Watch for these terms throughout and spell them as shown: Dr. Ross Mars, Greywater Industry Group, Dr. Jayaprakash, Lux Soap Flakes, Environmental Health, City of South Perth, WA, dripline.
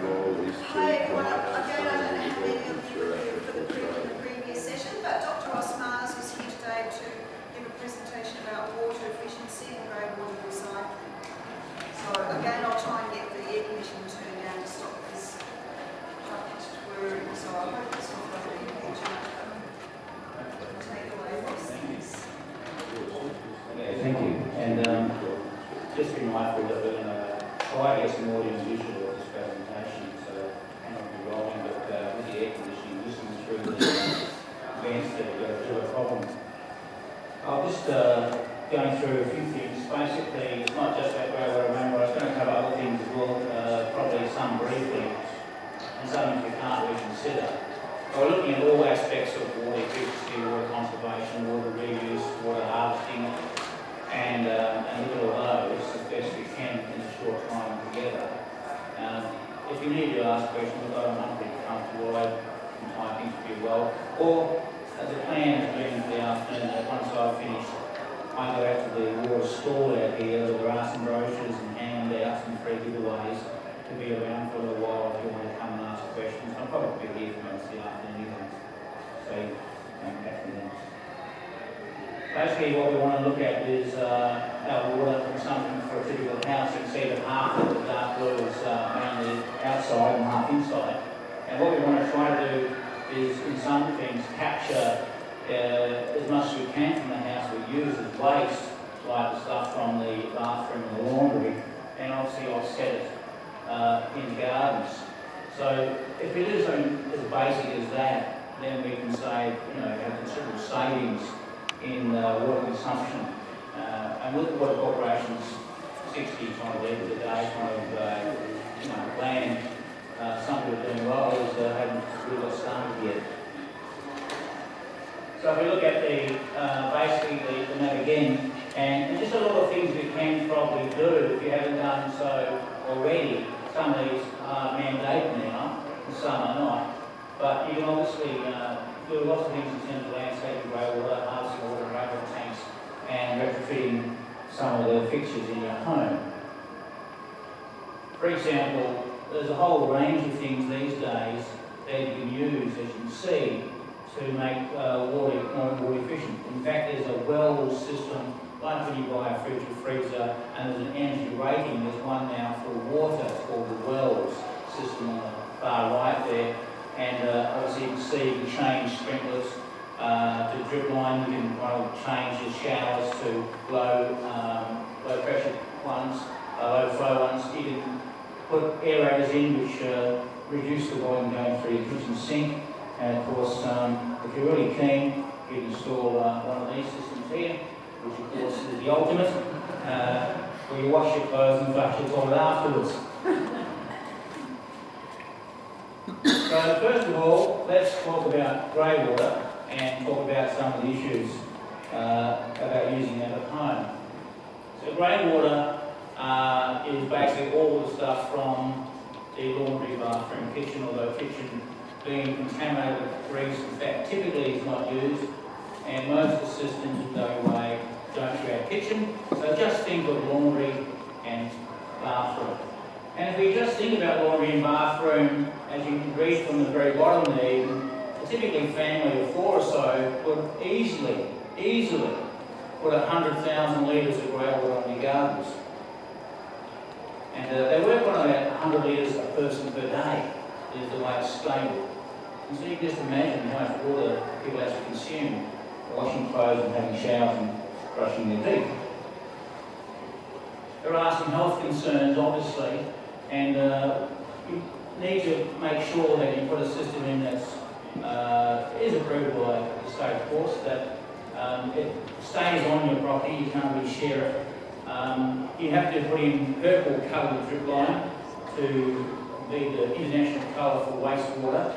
our goal is to But Dr. Ross Mars is here today to give a presentation about water efficiency and greywater recycling. So again, I'll try and get the air conditioning turned down to stop this whirring. So I hope it's not going to be a picture to take away those things. Okay, thank you. And just in life, we're living in a try to get some more than usual of this presentation, so I will be rolling, but with the air conditioning, listening through the events that go through a problem. I'll just going through a few things. Basically, it's not just about greywater and rainwater, it's going to cover other things as well, probably some briefly, and some you can't reconsider. So we're looking at all aspects of water efficiency, water conservation, water reuse, water harvesting, and look at all those as best we can in a short time together. If you need to ask questions, I don't want to be comfortable, I think pretty well. Or the plan has been for the afternoon that once I've finished, I go out to the water store out here, there are some brochures and hand out some free giveaways to be around for a little while if you want to come and ask questions. I'll probably be here for most of the afternoon anyway, so you can catch me then. Basically what we want to look at is our water consumption for a typical house. You can see that half of the dark blue is mainly outside and half inside. And what we want to try to do is, in some things, capture as much as we can from the house we use as waste, like the stuff from the bathroom and the laundry, and obviously offset it in gardens. So if it is as basic as that, then we can save, you know, have considerable savings in water consumption. And with water corporations, 60 kind of litres a day kind of plan. Some people are doing well, others haven't really got started yet. So if we look at the basically the map again, and just a lot of things we can probably do if you haven't done so already. Some of these are mandated now, and some are not. But you can obviously do lots of things in terms of landscape, greywater, harvesting water, greywater tanks, and retrofitting some of the fixtures in your home. For example, there's a whole range of things these days that you can use, as you can see, to make water more efficient. In fact, there's a well system, like when you buy a fridge or freezer, and there's an energy rating. There's one now for water, it's called the Wells system on the far right there. And obviously you can see you can change sprinklers to drip line, you can change your showers to low, low pressure ones, low flow ones. You can put aerators in which reduce the volume going through your kitchen sink, and of course if you're really keen you can install one of these systems here, which of course is the ultimate, where you wash your clothes and flush your toilet afterwards. So first of all, let's talk about greywater and talk about some of the issues about using it at home. So greywater is basically all the stuff from the laundry, bathroom, kitchen, although kitchen being contaminated with grease, in fact, typically is not used, and most of the systems in WA don't create kitchen, so just think of laundry and bathroom. And if we just think about laundry and bathroom, as you can read from the very bottom there, typically a family of four or so would easily put 100,000 litres of greywater on their gardens. And they work on about 100 litres a person per day, is the way it's stated. And so you can just imagine how much water people actually consume, washing clothes and having showers and brushing their teeth. There are some health concerns, obviously, and you need to make sure that you put a system in that is approved by the state, of course, that it stays on your property, you can't really share it. You have to put in purple coloured drip line to be the international colour for wastewater,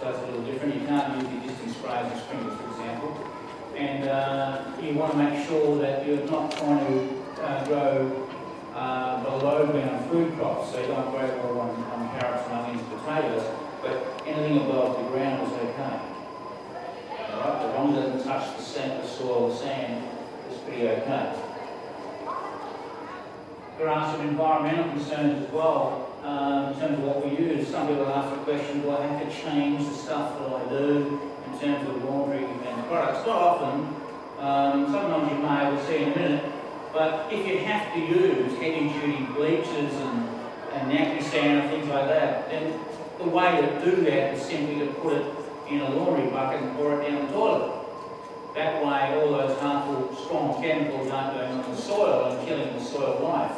so it's a little different. You can't use the existing sprays and sprinklers, for example. And you want to make sure that you're not trying to grow below ground food crops, so you don't grow water on carrots and onions and potatoes, but anything above the ground is okay. All right, as long as it doesn't touch the sand, the soil, the sand, it's pretty okay. There are some environmental concerns as well in terms of what we use. people ask the question, do I have to change the stuff that I do in terms of laundry and products? Not often. Sometimes you may, we'll see in a minute. But if you have to use heavy-duty bleachers and Naprostan and things like that, then the way to do that is simply to put it in a laundry bucket and pour it down the toilet. That way, all those harmful, strong chemicals aren't going on the soil and killing the soil life.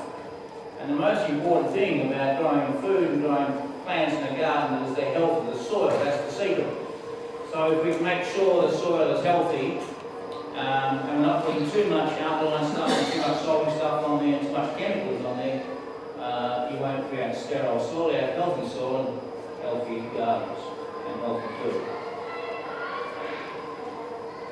And the most important thing about growing food and growing plants in a garden is the health of the soil. That's the secret. So if we make sure the soil is healthy, and we're not putting too much alkaline stuff, too much salty stuff on there, too much chemicals on there, you won't create sterile soil. You have healthy soil, healthy gardens, and healthy food.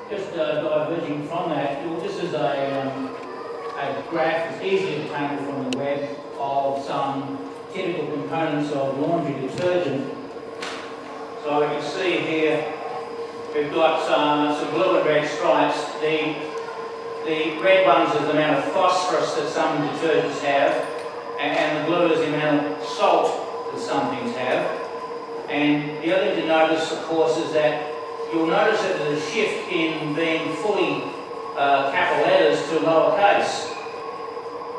Just diverging from that, well, this is a graph that's easily obtainable from the web of some typical components of laundry detergent. So you can see here we've got some blue and red stripes. The red ones is the amount of phosphorus that some detergents have, and the blue is the amount of salt that some things have. And the other thing to notice, of course, is that you'll notice that there's a shift in being fully capital letters to lowercase.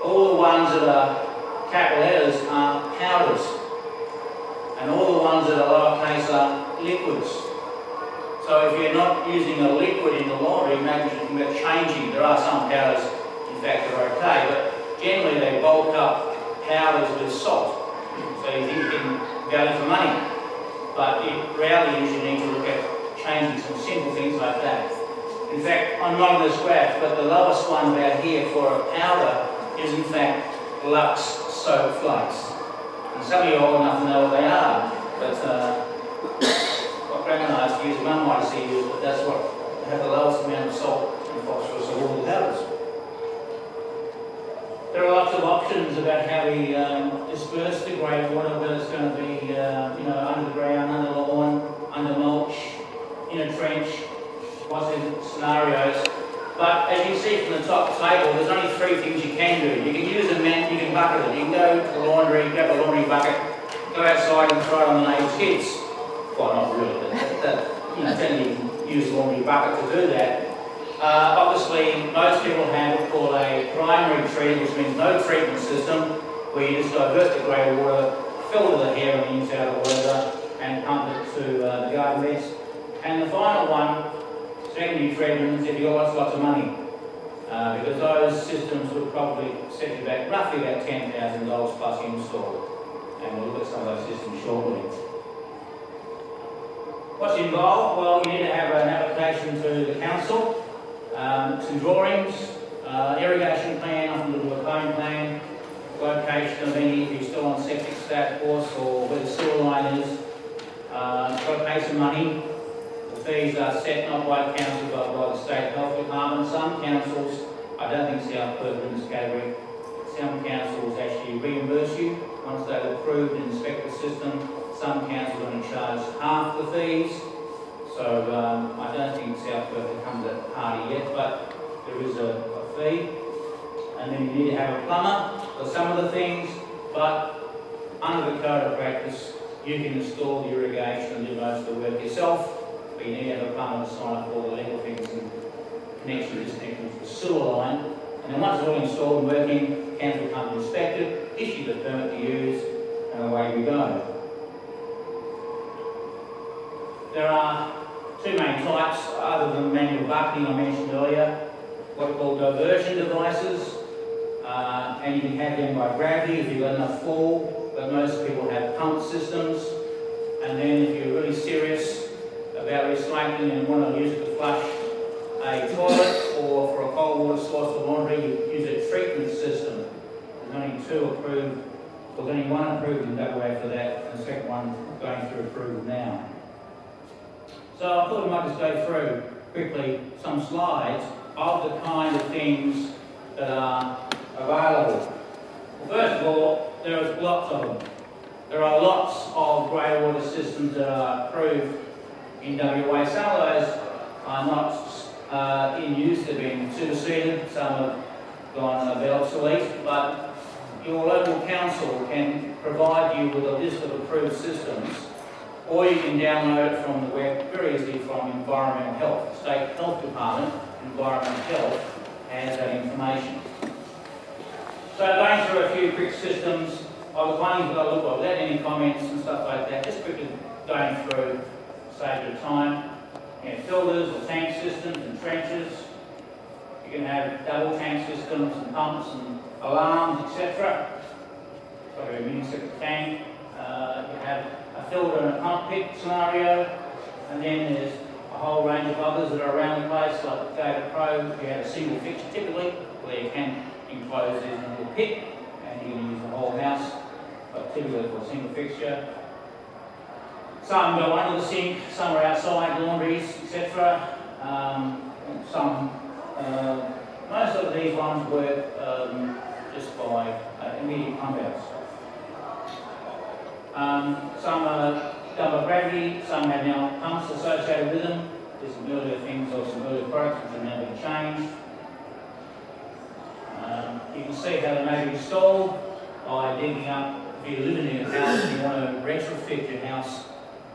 All the ones that are capital letters are powders, and all the ones that are lowercase are liquids. So if you're not using a liquid in the laundry, maybe you can be changing. There are some powders, in fact, that are okay, but generally they bulk up powders with salt. So you think you can value for money, but it rarely usually needs to look at changing some simple things like that. In fact, I'm wrong on this graph, but the lowest one about here for a powder is in fact Lux Soap Flakes. And some of you are old enough to know what they are, but what Grandma used to use, Mum might see use, but that's what they have the lowest amount of salt and phosphorus of all the powders. There are lots of options about how we disperse the grey water, whether it's going to be underground, under lawn, under mulch, in a trench, lots of scenarios. But as you see from the top table, there's only three things you can do. You can use a mat, you can bucket it. You can go to the laundry, grab a laundry bucket, go outside and throw it on the neighbour's kids. Well, not really, but you can use a laundry bucket to do that. Obviously, most people have what's called a primary treat, which means no treatment system, where you just divert the grey water, filter the hair on the inside of the water, and pump it to the garden beds. And the final one, secondary treatment, is if you lost lots of money, because those systems would probably set you back roughly about $10,000 plus install. And we'll look at some of those systems shortly. What's involved? Well, you need to have an application to the council, some drawings, irrigation plan, often we'll do a cone plan, location of any, if you're still on septic stat, of course, or where the sewer line is. You've got to pay some money. Fees are set not by the council but by the state health department. Some councils, I don't think South Perth in this category, some councils actually reimburse you once they've approved and inspected the system. Some councils are going to charge half the fees. So I don't think South Perth has come to that party yet, but there is a fee. And then you need to have a plumber for some of the things, but under the code of practice, you can install the irrigation and do most of the work yourself. You need to have a plumber to sign up all the legal things and connection, disconnection to the sewer line. And then once it's all installed and working, council come to inspect it, issue the permit to use, and away we go. There are two main types, other than manual bucketing I mentioned earlier, what are called diversion devices. And you can have them by gravity if you've got enough fall, but most people have pump systems. And then if you're really serious about recycling and want to use it to flush a toilet or for a cold water source for laundry, you use a treatment system. There's only two approved, well, there's only one approved in WA for that, and the second one going through approval now. So I thought we might just go through quickly some slides of the kind of things that are available. Well, first of all, there is lots of them. There are lots of grey water systems that are approved in WA. Some of those are not in use, they've been superseded, some have gone a bit obsolete, but your local council can provide you with a list of approved systems or you can download it from the web very easily from Environmental Health. The State Health Department, Environmental Health, has that information. So going through a few quick systems, I was wondering what I look like without any comments and stuff like that, just quickly going through, save your time. You know, filters or tank systems and trenches. You can have double tank systems and pumps and alarms, etc. So a mini-septic tank. You have a filter and a pump pit scenario, and then there's a whole range of others that are around the place, like the Data Pro. You have a single fixture typically, where you can enclose it in a little pit, and you can use the whole house, but typically for a single fixture. Some go under the sink, some are outside, laundries, etc. Most of these ones work just by immediate pump outs. Some are double gravity, some have now pumps associated with them. There's some earlier things or some earlier products which have now been changed. You can see how they may be installed by digging up, if you're living in a house and you want to retrofit your house,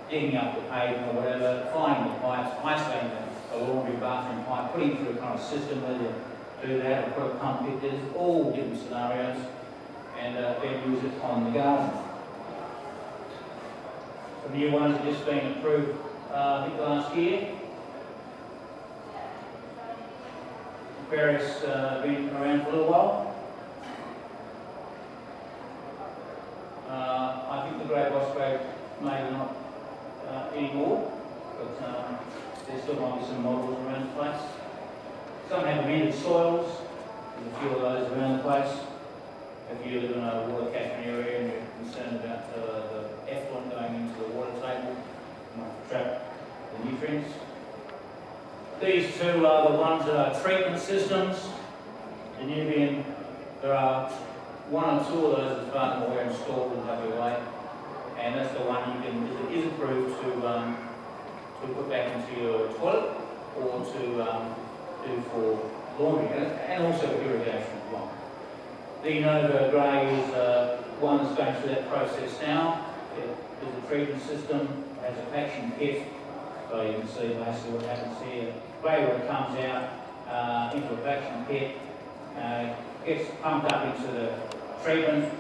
digging up the pavement or whatever, finding the pipes, isolating the laundry bathroom pipe, putting it through a kind of system where you do that, or put a pump in. There's all different scenarios, and then use it on the garden. Some new ones have just been approved I think last year. Various been around for a little while. I think the Great Washboard may not anymore, but there still might be some models around the place. Some have amended soils, there's a few of those around the place. If you live in a water catchment area and you're concerned about the effluent going into the water table, you might trap the nutrients. These two are the ones that are treatment systems. In Nubian, there are one or two of those as far as we're installed in WA. And that's the one you can, it is approved to put back into your toilet or to do for laundry and also irrigation as well. The Nova Grey is one that's going through that process now. It is a treatment system, has a patching kit, so you can see basically what happens here. Greywater comes out into a patching kit, gets pumped up into the treatment,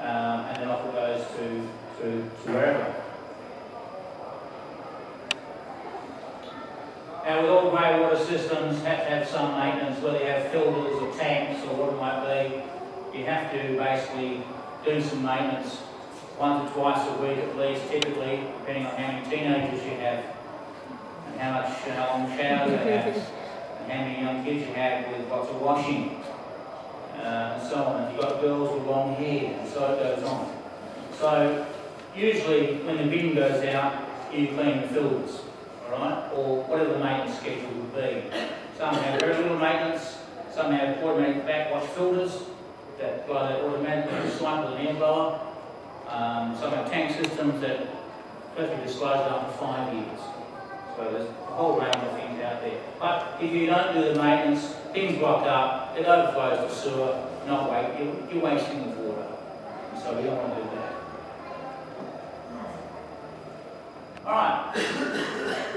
and then off it goes to wherever. Now, with all greywater systems, have to have some maintenance, whether you have filters or tanks or what it might be. You have to basically do some maintenance once or twice a week at least, typically, depending on how many teenagers you have and how much long showers you have and how many young kids you have with lots of washing and so on. If you've got girls with long hair, and so it goes on. So, usually when the bin goes out, you clean the filters, all right? Or whatever the maintenance schedule would be. Some have very little maintenance, some have automatic backwash filters that blow that automatically swipe with an air blower. Some have tank systems that perfectly disclosed after 5 years. So there's a whole range of things out there. But if you don't do the maintenance, things block up, it overflows the sewer, you're wasting the water. So we don't want to do that. Alright,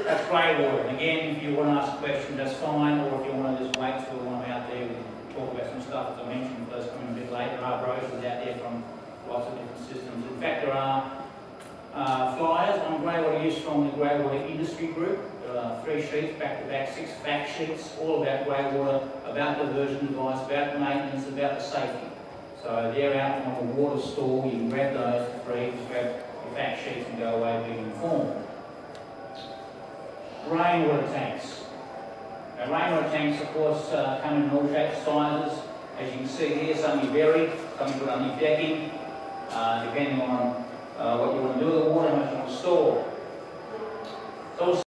that's greywater. Again, if you want to ask a question, that's fine, or if you want to just wait till I'm out there, we can talk about some stuff, as I mentioned, for those coming a bit late. There are brochures out there from lots of different systems. In fact, there are flyers on greywater use from the Greywater Industry Group. There are 3 sheets, back-to-back, 6 fact sheets, all about greywater, about diversion device, about maintenance, about the safety. So they're out from the water store, you can grab those for free, just grab fact sheets and go away being informed. Rainwater tanks. Now, rainwater tanks, of course, come in all shapes, sizes. As you can see here, some you bury, some you put underneath decking, depending on what you want to do with the water, how much you want to store.